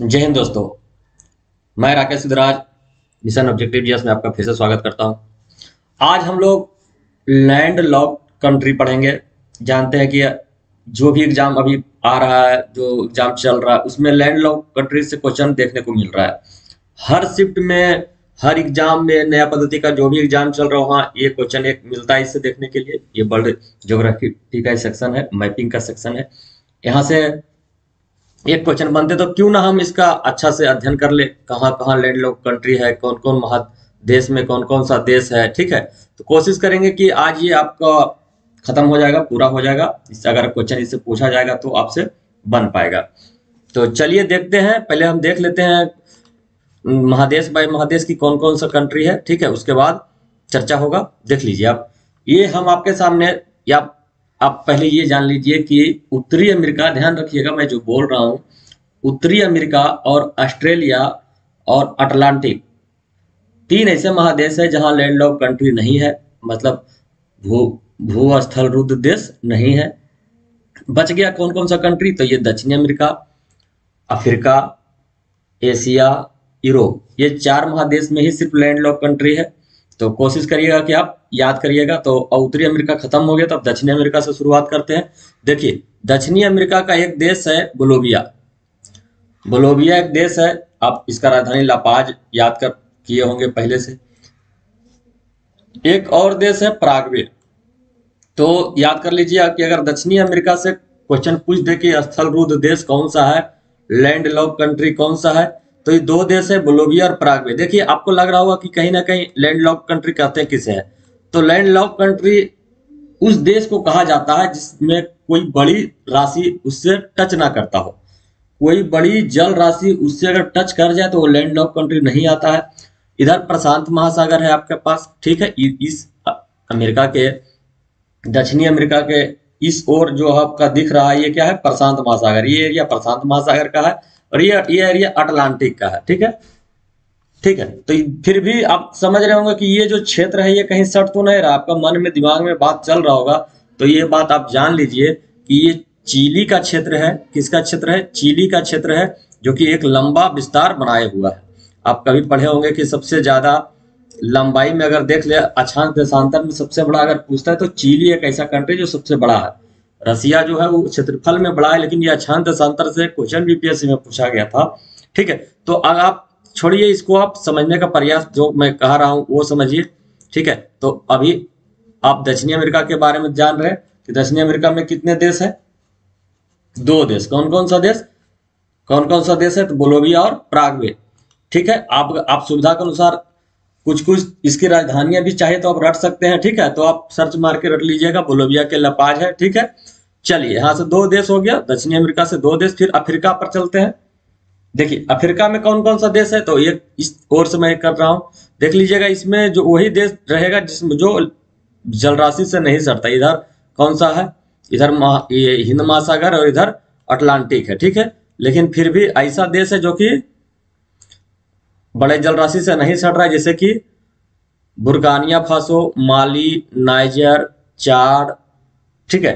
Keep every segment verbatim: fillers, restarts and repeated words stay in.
जय हिंद दोस्तों, मैं Rakesh Siddhraj mission objective GS में आपका फिर से स्वागत करता हूं। आज हम लोग लैंड लॉक कंट्री पढ़ेंगे। जानते हैं कि जो भी एग्जाम अभी आ रहा है, जो एग्जाम चल रहा है, उसमें लैंड लॉक कंट्री से क्वेश्चन देखने को मिल रहा है। हर शिफ्ट में, हर एग्जाम में, नया पद्धति का जो भी एग्जाम चल रहा है वहाँ ये क्वेश्चन एक मिलता है। इससे देखने के लिए ये वर्ल्ड ज्योग्राफी का सेक्शन है, मैपिंग का सेक्शन है। यहाँ से एक क्वेश्चन बनते तो क्यों ना हम इसका अच्छा से अध्ययन कर ले, कहाँ कहाँ लैंडलॉक कंट्री है, कौन कौन महादेश में कौन कौन सा देश है। ठीक है, तो कोशिश करेंगे कि आज ये आपका खत्म हो जाएगा, पूरा हो जाएगा। इससे अगर क्वेश्चन इससे पूछा जाएगा तो आपसे बन पाएगा। तो चलिए देखते हैं, पहले हम देख लेते हैं महादेश बाय महादेश की कौन कौन सा कंट्री है। ठीक है, उसके बाद चर्चा होगा। देख लीजिए आप, ये हम आपके सामने, या आप पहले ये जान लीजिए कि उत्तरी अमेरिका, ध्यान रखिएगा मैं जो बोल रहा हूँ, उत्तरी अमेरिका और ऑस्ट्रेलिया और अटलांटिक, तीन ऐसे महादेश हैं जहाँ लैंडलॉक कंट्री नहीं है, मतलब भू भूस्थल रुद्ध देश नहीं है। बच गया कौन कौन सा कंट्री, तो ये दक्षिणी अमेरिका, अफ्रीका, एशिया, यूरोप, ये चार महादेश में ही सिर्फ लैंडलॉक कंट्री है। तो कोशिश करिएगा कि आप याद करिएगा। तो उत्तरी अमेरिका खत्म हो गया, तो अब दक्षिणी अमेरिका से शुरुआत करते हैं। देखिए, दक्षिणी अमेरिका का एक देश है बोलीविया। बोलीविया एक देश है, आप इसका राजधानी लापाज याद कर किए होंगे पहले से। एक और देश है पराग्वे। तो याद कर लीजिए कि अगर दक्षिणी अमेरिका से क्वेश्चन पूछ दे कि स्थल रुद्ध देश कौन सा है, लैंड लॉक कंट्री कौन सा है, तो ये दो देश है, बोलीविया और पराग्वे। देखिए, आपको लग रहा होगा कि कहीं ना कहीं लैंडलॉक कंट्री कहते हैं किसे है। तो लैंडलॉक कंट्री उस देश को कहा जाता है जिसमें कोई बड़ी राशि उससे टच ना करता हो। कोई बड़ी जल राशि उससे अगर टच कर जाए तो वो लैंडलॉक कंट्री नहीं आता है। इधर प्रशांत महासागर है आपके पास, ठीक है, इस अमेरिका के, दक्षिणी अमेरिका के इस ओर जो आपका दिख रहा है ये क्या है, प्रशांत महासागर। ये एरिया प्रशांत महासागर का है और ये ये एरिया अटलांटिक का है। ठीक है, ठीक है, तो फिर भी आप समझ रहे होंगे कि ये जो क्षेत्र है ये कहीं सट तो नहीं रहा। आपका मन में, दिमाग में बात चल रहा होगा, तो ये बात आप जान लीजिए कि ये चीली का क्षेत्र है। किसका क्षेत्र है? चीली का क्षेत्र है, जो कि एक लंबा विस्तार बनाए हुआ है। आप कभी पढ़े होंगे कि सबसे ज्यादा लंबाई में अगर देख ले, अक्षांश देशांतर में सबसे बड़ा अगर पूछता है तो चीली एक ऐसा कंट्री जो सबसे बड़ा है। रसिया जो है वो क्षेत्रफल में बड़ा है, लेकिन ये अक्षांश देशांतर से क्वेश्चन बीपीएससी में पूछा गया था। ठीक है, तो अगर आप छोड़िए, इसको आप समझने का प्रयास जो मैं कह रहा हूँ वो समझिए। ठीक है, तो अभी आप दक्षिणी अमेरिका के बारे में जान रहे हैं कि दक्षिणी अमेरिका में कितने देश हैं, दो देश। कौन कौन सा देश, कौन कौन सा देश है, तो बोलीविया और पराग्वे। ठीक है, आप आप सुविधा के अनुसार कुछ कुछ इसकी राजधानियां भी चाहिए तो आप रट सकते हैं। ठीक है, तो आप सर्च मार के रट लीजिएगा, बोलीविया के लापाज है। ठीक है, चलिए, यहाँ से दो देश हो गया, दक्षिणी अमेरिका से दो देश। फिर अफ्रीका पर चलते हैं। देखिए, अफ्रीका में कौन कौन सा देश है, तो ये इस ओर से मैं कर रहा हूँ, देख लीजिएगा। इसमें जो वही देश रहेगा जिसमें जो जलराशि से नहीं सटता। इधर कौन सा है, इधर महा, ये हिंद महासागर और इधर अटलांटिक है। ठीक है, लेकिन फिर भी ऐसा देश है जो कि बड़े जलराशि से नहीं सट रहा है, जैसे कि Burkina Faso, Mali, Niger, Chad. ठीक है,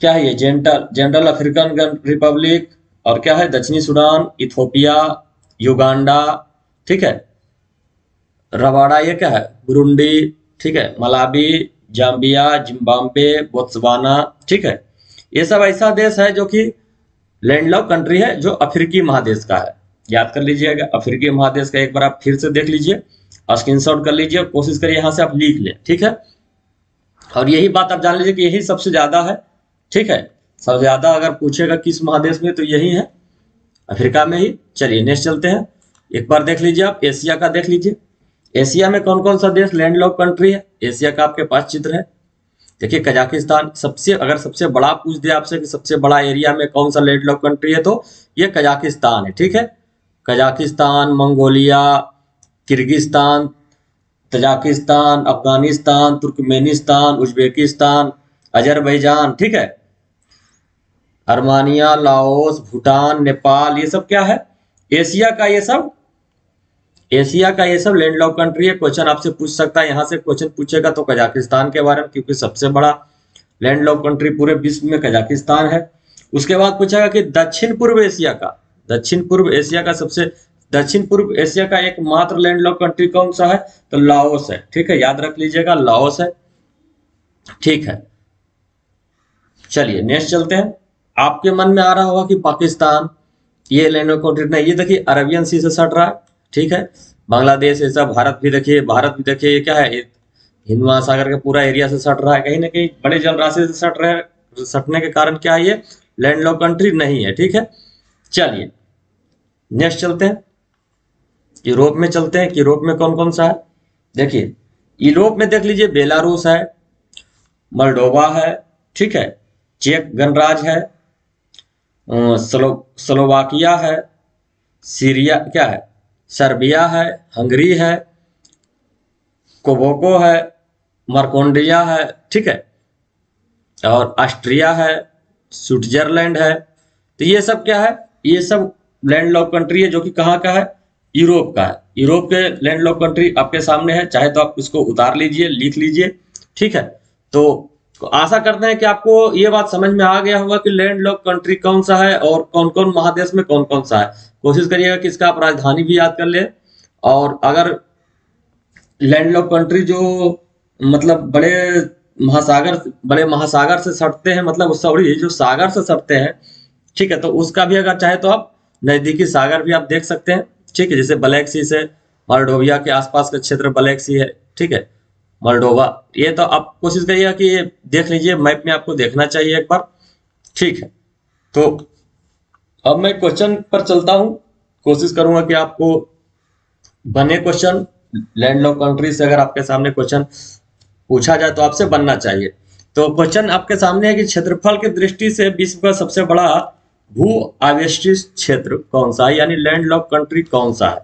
क्या है ये, जनरल जनरल अफ्रीकन रिपब्लिक, और क्या है, दक्षिणी सूडान, इथोपिया, युगांडा। ठीक है, रवाड़ा, ये क्या है, बुरुंडी। ठीक है, मलावी, जाम्बिया, जिम्बाब्वे, बोत्सवाना। ठीक है, ये सब ऐसा देश है जो कि लैंडलॉक कंट्री है, जो अफ्रीकी महादेश का है। याद कर लीजिएगा, अफ्रीकी महादेश का एक बार आप फिर से देख लीजिए, स्क्रीनशॉट कर लीजिए और कोशिश करिए यहाँ से आप लिख लें। ठीक है, और यही बात आप जान लीजिए कि यही सबसे ज्यादा है। ठीक है, सबसे ज्यादा अगर पूछेगा किस महादेश में, तो यही है, अफ्रीका में ही। चलिए नेक्स्ट चलते हैं, एक बार देख लीजिए आप एशिया का, देख लीजिए एशिया में कौन कौन सा देश लैंडलॉक कंट्री है। एशिया का आपके पास चित्र है, देखिए कजाकिस्तान सबसे, अगर सबसे बड़ा पूछ दिया आपसे कि सबसे बड़ा एरिया में कौन सा लैंडलॉक कंट्री है, तो ये कजाकिस्तान है। ठीक है, Kazakhstan, Mongolia, Kyrgyzstan, Tajikistan, Afghanistan, Turkmenistan, Uzbekistan, Azerbaijan. ठीक है, अर्मानिया, लाओस, भूटान, नेपाल, ये सब क्या है, एशिया का, ये सब एशिया का ये सब लैंडलॉक कंट्री है। क्वेश्चन आपसे पूछ सकता है, यहाँ से क्वेश्चन पूछेगा तो कजाकिस्तान के बारे में, क्योंकि सबसे बड़ा लैंडलॉक कंट्री पूरे विश्व में कजाकिस्तान है। उसके बाद पूछेगा कि दक्षिण पूर्व एशिया का, दक्षिण पूर्व एशिया का सबसे दक्षिण पूर्व एशिया का एक मात्र लैंडलॉक कंट्री कौन सा है? तो लाओस है। ठीक है, याद रख लीजिएगा, लाओस है। ठीक है, चलिए नेक्स्ट चलते हैं। आपके मन में आ रहा होगा कि पाकिस्तान ये लैंडलॉक कंट्री नहीं, ये देखिए अरबियन सी से सट रहा है। ठीक है, बांग्लादेश ऐसा, भारत भी देखिए, भारत भी देखिए ये क्या है, हिंद महासागर का पूरा एरिया से सट रहा है, कहीं ना कहीं बड़े जलराशि से सट रहे, सटने के कारण क्या है ये लैंडलॉक कंट्री नहीं है। ठीक है, चलिए नेक्स्ट चलते हैं, यूरोप में चलते हैं। यूरोप में कौन कौन सा है? देखिए यूरोप में देख लीजिए बेलारूस है, मल्डोवा है, ठीक है, चेक गणराज्य है, स्लो स्लोवाकिया है, सीरिया क्या है, सर्बिया है, हंगरी है, कोबोको है, मार्कोंडिया है, ठीक है, और ऑस्ट्रिया है, स्विट्जरलैंड है। तो ये सब क्या है, ये सब लैंडलॉक कंट्री है, जो कि कहाँ का है, यूरोप का है। यूरोप के लैंडलॉक कंट्री आपके सामने है, चाहे तो आप इसको उतार लीजिए, लिख लीजिए। ठीक है, तो आशा करते हैं कि आपको ये बात समझ में आ गया होगा कि लैंडलॉक कंट्री कौन सा है और कौन कौन महादेश में कौन कौन सा है। कोशिश करिएगा कि इसका आप राजधानी भी याद कर लें, और अगर लैंडलॉक कंट्री जो मतलब बड़े महासागर बड़े महासागर से सटते हैं, मतलब उस सॉरी जो सागर से सटते हैं, ठीक है, तो उसका भी अगर चाहे तो आप नजदीकी सागर भी आप देख सकते हैं। ठीक है, जैसे ब्लैकसी से मल्डोविया के आसपास का क्षेत्र ब्लैकसी है, ठीक है, मल्डोवा, ये तो आप कोशिश करिएगा कि ये देख लीजिए, मैप में आपको देखना चाहिए एक बार। ठीक है, तो अब मैं क्वेश्चन पर चलता हूँ, कोशिश करूँगा कि आपको बने क्वेश्चन, लैंडलॉक कंट्री से अगर आपके सामने क्वेश्चन पूछा जाए तो आपसे बनना चाहिए। तो क्वेश्चन आपके सामने है कि क्षेत्रफल की दृष्टि से विश्व का सबसे बड़ा भू आवेष्टित क्षेत्र कौन सा है, यानी लैंडलॉक कंट्री कौन सा है?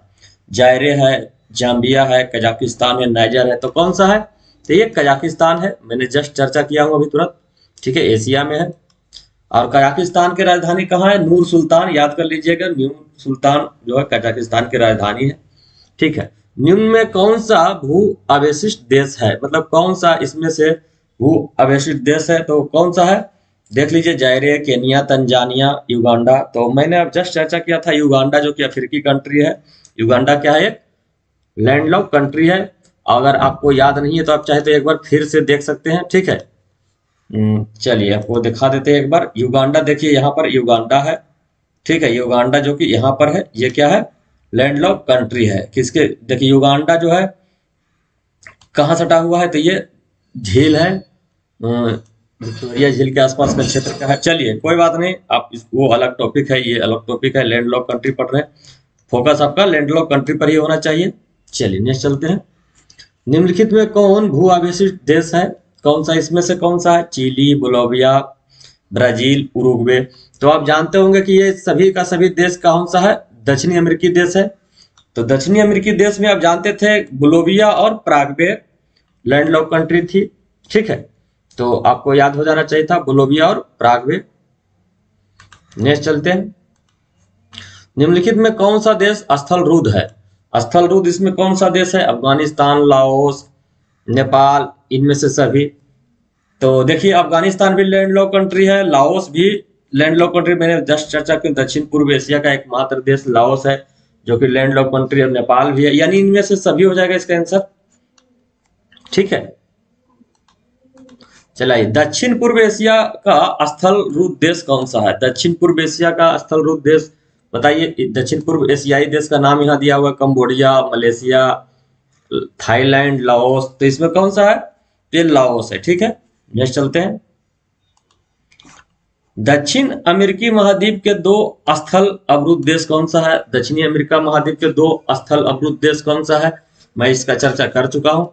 जायरे है, जाम्बिया है, कजाकिस्तान है, नाइजर है, तो कौन सा है? तो ये कजाकिस्तान है, मैंने जस्ट चर्चा किया हूँ अभी तुरंत। ठीक है, एशिया में है, और कजाकिस्तान की राजधानी कहाँ है? नूर सुल्तान, याद कर लीजिएगा, नूर सुल्तान जो है कजाकिस्तान की राजधानी है। ठीक है, निम्न में कौन सा भू आवेशित देश है, मतलब कौन सा इसमें से भू आवेशित देश है? तो कौन सा है देख लीजिए, जायरे, केनिया, तंजानिया, युगांडा। तो मैंने अब जस्ट चर्चा किया था युगांडा, जो कि अफ्रीकी कंट्री है। युगांडा क्या है, एक लैंडलॉक कंट्री है। अगर आपको याद नहीं है तो आप चाहे तो एक बार फिर से देख सकते हैं। ठीक है, चलिए आपको दिखा देते हैं एक बार। युगांडा देखिए, यहाँ पर युगांडा है, ठीक है, युगांडा जो कि यहाँ पर है, ये क्या है, लैंडलॉक कंट्री है। किसके देखिए, युगांडा जो है कहाँ सटा हुआ है? तो ये झील है, विक्टोरिया झील के आसपास का क्षेत्र का है। चलिए कोई बात नहीं, आप वो अलग टॉपिक है, ये अलग टॉपिक है, लैंडलॉक कंट्री पढ़ रहे हैं, फोकस आपका लैंडलॉक कंट्री पर ही होना चाहिए। चलिए नेक्स्ट चलते हैं। निम्नलिखित में कौन भू आवेशित देश है, कौन सा इसमें से कौन सा है? Chile, Bolivia, Brazil, Uruguay. तो आप जानते होंगे कि ये सभी का सभी देश कौन सा है, दक्षिणी अमेरिकी देश है। तो दक्षिणी अमेरिकी देश में आप जानते थे बोलीविया और पराग्वे लैंडलॉक कंट्री थी। ठीक है, तो आपको याद हो जाना चाहिए था बोलीविया और पराग्वे। नेक्स्ट चलते हैं। निम्नलिखित में कौन सा देश स्थल रुद्ध है? स्थल रुद्ध इसमें कौन सा देश है? अफगानिस्तान, लाओस, नेपाल, इनमें से सभी। तो देखिए अफगानिस्तान भी लैंडलॉक कंट्री है, लाओस भी लैंडलॉक कंट्री, मैंने जस्ट चर्चा की। दक्षिण पूर्व एशिया का एकमात्र देश लाओस है जो कि लैंडलॉक कंट्री, और नेपाल भी है, यानी इनमें से सभी हो जाएगा इसका आंसर। ठीक है, चलाइए, दक्षिण पूर्व एशिया का स्थल रुद्ध देश कौन सा है? दक्षिण पूर्व एशिया का स्थल रुद्ध देश बताइए, दक्षिण पूर्व एशियाई देश का नाम यहाँ दिया हुआ, कंबोडिया, मलेशिया, थाईलैंड, लाओस। तो इसमें कौन सा है? ये लाओस है। ठीक है, नेक्स्ट चलते हैं। दक्षिण अमेरिकी महाद्वीप के दो स्थल अवरुद्ध देश कौन सा है? दक्षिणी अमेरिका महाद्वीप के दो स्थल अवरुद्ध देश कौन सा है? मैं इसका चर्चा कर चुका हूं।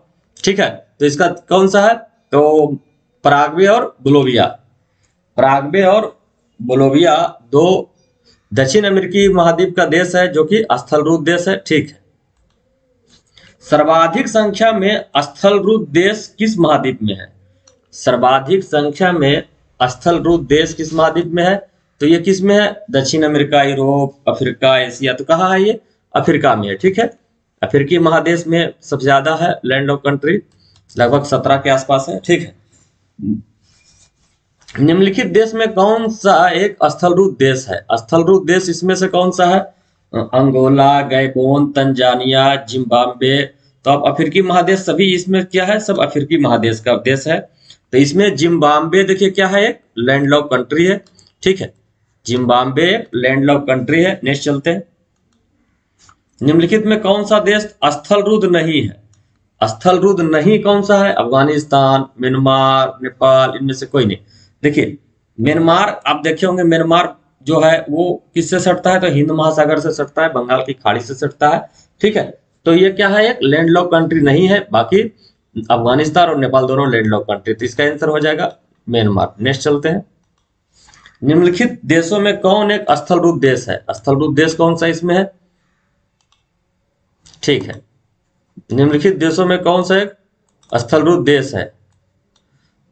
ठीक है, तो इसका कौन सा है? तो पराग्वे और बोलीविया। पराग्वे और बोलीविया दो दक्षिण अमेरिकी महाद्वीप का देश है जो कि स्थलरुद्ध देश है। ठीक है, सर्वाधिक संख्या में स्थलरुद्ध देश किस महाद्वीप में है? सर्वाधिक संख्या में स्थलरुद्ध देश किस महाद्वीप में है? तो ये किस में है? दक्षिण अमेरिका, यूरोप, अफ्रीका, एशिया, तो कहाँ है ये? अफ्रीका में है। ठीक है, अफ्रीकी महादेश में सबसे ज्यादा है लैंडलॉक कंट्री, लगभग सत्रह के आसपास है। ठीक है, निम्नलिखित देश में कौन सा एक स्थलरुप देश है? स्थलरुप देश इसमें से कौन सा है? Angola, Gabon, Tanzania, Zimbabwe. तो अब अफ्रीकी महादेश सभी इसमें क्या है? सब अफ्रीकी महादेश का देश है। तो इसमें जिम्बाब्वे देखिए क्या है, एक लैंडलॉक कंट्री है। ठीक है, जिम्बाब्वे लैंडलॉक कंट्री है। नेक्स्ट चलते हैं, निम्नलिखित में कौन सा देश स्थलरुद्ध नहीं है? स्थलरुद्ध नहीं कौन सा है? अफगानिस्तान, म्यांमार, नेपाल, इनमें से कोई नहीं। देखिए म्यांमार, आप देखे होंगे म्यांमार जो है वो किससे सटता है? तो हिंद महासागर से सटता है, बंगाल की खाड़ी से सटता है। ठीक है, तो ये क्या है, एक लैंडलॉक कंट्री नहीं है। बाकी अफगानिस्तान और नेपाल दोनों लैंडलॉक कंट्री। तो इसका आंसर हो जाएगा म्यांमार। नेक्स्ट चलते हैं, निम्नलिखित देशों में कौन एक स्थलरुद्ध देश है? स्थलरुद्ध देश कौन सा इसमें है? ठीक है, निम्नलिखित देशों में कौन सा एक स्थलरुद्ध देश है?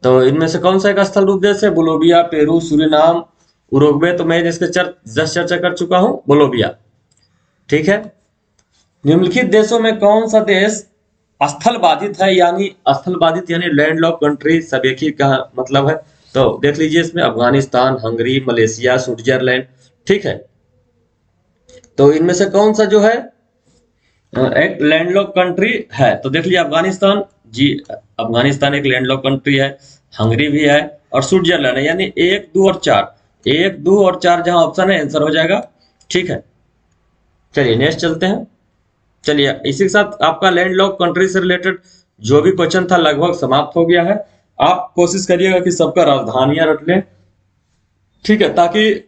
तो इनमें से कौन सा एक स्थलरुद्ध देश है? Bolivia, Peru, Suriname, Uruguay. तो मैं इसके जस्ट चर्चा कर चुका हूं, बोलीविया। ठीक है, निम्नलिखित देशों में कौन सा देश स्थल बाधित है? यानी स्थल बाधित यानी लैंडलॉक कंट्री, सब एक ही का मतलब है। तो देख लीजिए इसमें अफगानिस्तान, हंगरी, मलेशिया, स्विट्जरलैंड। ठीक है, तो इनमें से कौन सा जो है एक लैंडलॉक कंट्री है? तो देख लीजिए अफगानिस्तान, जी अफगानिस्तान एक लैंडलॉक कंट्री है, हंगरी भी है और स्विट्जरलैंड है। यानी एक, दो और चार, एक, दो और चार जहां ऑप्शन है आंसर हो जाएगा। ठीक है, चलिए नेक्स्ट चलते हैं। चलिए इसी के साथ आपका लैंडलॉक कंट्री से रिलेटेड जो भी क्वेश्चन था लगभग समाप्त हो गया है। आप कोशिश करिएगा कि सबका राजधानियां रट लें। ठीक है, ताकि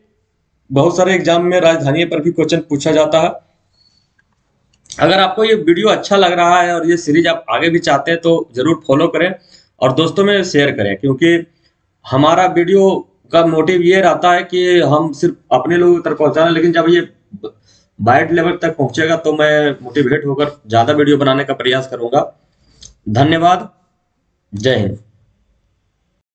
बहुत सारे एग्जाम में राजधानियों पर भी क्वेश्चन पूछा जाता है। अगर आपको ये वीडियो अच्छा लग रहा है और ये सीरीज आप आगे भी चाहते हैं तो जरूर फॉलो करें और दोस्तों में शेयर करें, क्योंकि हमारा वीडियो का मोटिव ये रहता है कि हम सिर्फ अपने लोगों तक पहुंचाना, लेकिन जब ये वाइड लेवल तक पहुंचेगा तो मैं मोटिवेट होकर ज़्यादा वीडियो बनाने का प्रयास करूंगा। धन्यवाद, जय हिंद।